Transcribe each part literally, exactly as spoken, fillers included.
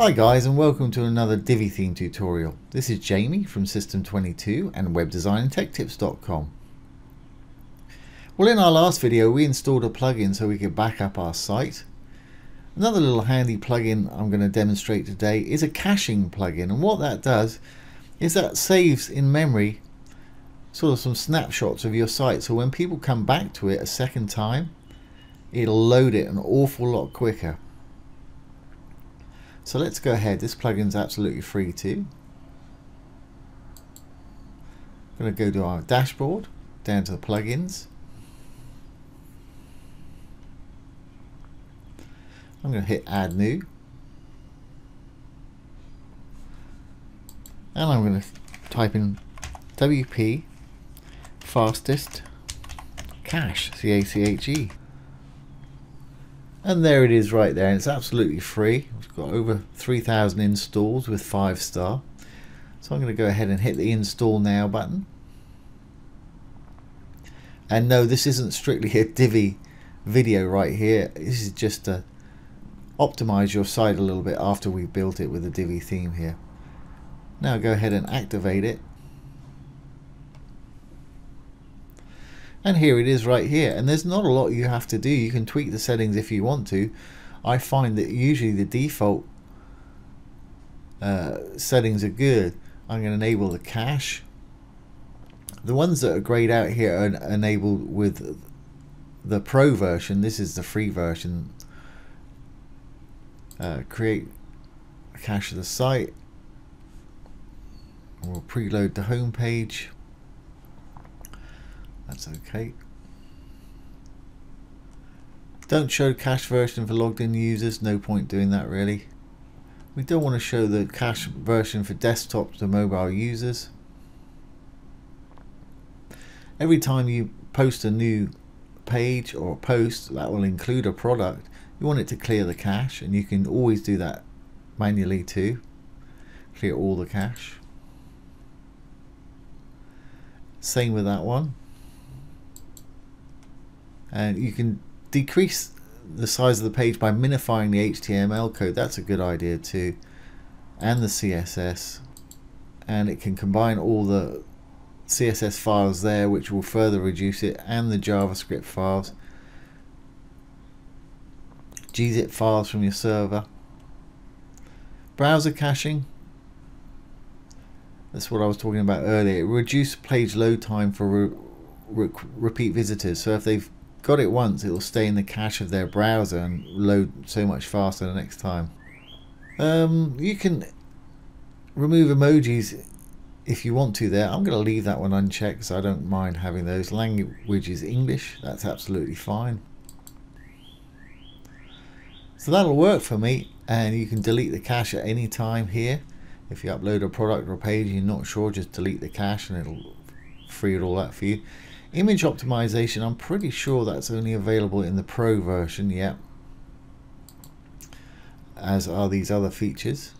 Hi guys, and welcome to another Divi theme tutorial. This is Jamie from System twenty-two and Web Design Tech Tips dot com. Well, in our last video we installed a plugin so we could back up our site. Another little handy plugin I'm going to demonstrate today is a caching plugin, and what that does is that saves in memory sort of some snapshots of your site, so when people come back to it a second time it'll load it an awful lot quicker. So let's go ahead. This plugin's absolutely free too. I'm going to go to our dashboard, down to the plugins. I'm going to hit Add New. And I'm going to type in W P fastest cache, C A C H E. And there it is right there, and it's absolutely free. It's got over three thousand installs with five star. So I'm going to go ahead and hit the install now button. And no, this isn't strictly a Divi video right here. This is just to optimize your site a little bit after we built it with the Divi theme here. Now go ahead and activate it. And here it is right here, and there's not a lot you have to do. You can tweak the settings if you want to. I find that usually the default uh, settings are good. I'm going to enable the cache. The ones that are grayed out here are enabled with the pro version. This is the free version. Uh, create a cache of the site. We'll preload the home page. That's okay. Don't show cache version for logged in users. No point doing that really. We don't want to show the cache version for desktop to mobile users. Every time you post a new page or post that will include a product, you want it to clear the cache, and you can always do that manually too. Clear all the cache. Same with that one. And you can decrease the size of the page by minifying the H T M L code. That's a good idea too, and the C S S, and it can combine all the C S S files there, which will further reduce it, and the JavaScript files, G zip files from your server. Browser caching, that's what I was talking about earlier. It reduced page load time for re re repeat visitors, so if they've got it once, it will stay in the cache of their browser and load so much faster the next time. Um, you can remove emojis if you want to there. I'm going to leave that one unchecked, so I don't mind having those. Language is English, that's absolutely fine. So that'll work for me, and you can delete the cache at any time here. If you upload a product or a page and you're not sure, just delete the cache and it'll free all that for you. Image optimization, I'm pretty sure that's only available in the pro version, yeah, as are these other features.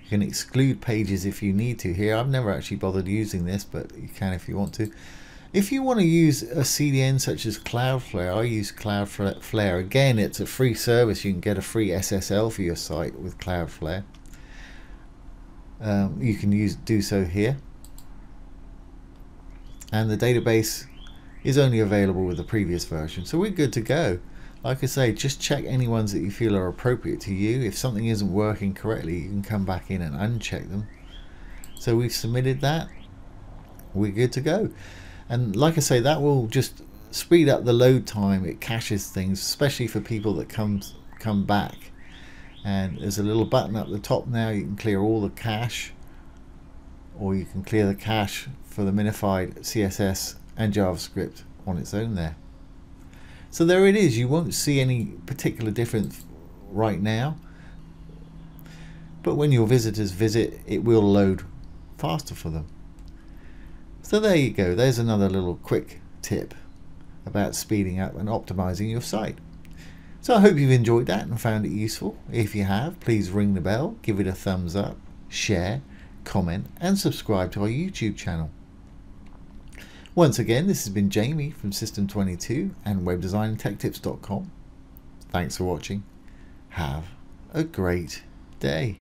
You can exclude pages if you need to here. I've never actually bothered using this, but you can if you want to. If you want to use a C D N such as Cloudflare, I use Cloudflare. Again, it's a free service. You can get a free S S L for your site with Cloudflare. Um, you can use do so here. And the database is only available with the previous version, so we're good to go. Like I say, just check any ones that you feel are appropriate to you. If something isn't working correctly, you can come back in and uncheck them. So we've submitted that, we're good to go. And like I say, that will just speed up the load time. It caches things, especially for people that come come back. And there's a little button up the top now. You can clear all the cache, or you can clear the cache for the minified C S S and JavaScript on its own there. So there it is. You won't see any particular difference right now, but when your visitors visit, it will load faster for them. So there you go. There's another little quick tip about speeding up and optimizing your site. So I hope you've enjoyed that and found it useful. If you have, please ring the bell, give it a thumbs up, share, comment, and subscribe to our YouTube channel. Once again, this has been Jamie from System twenty-two and Web Design Tech Tips dot com. Thanks for watching. have a great day.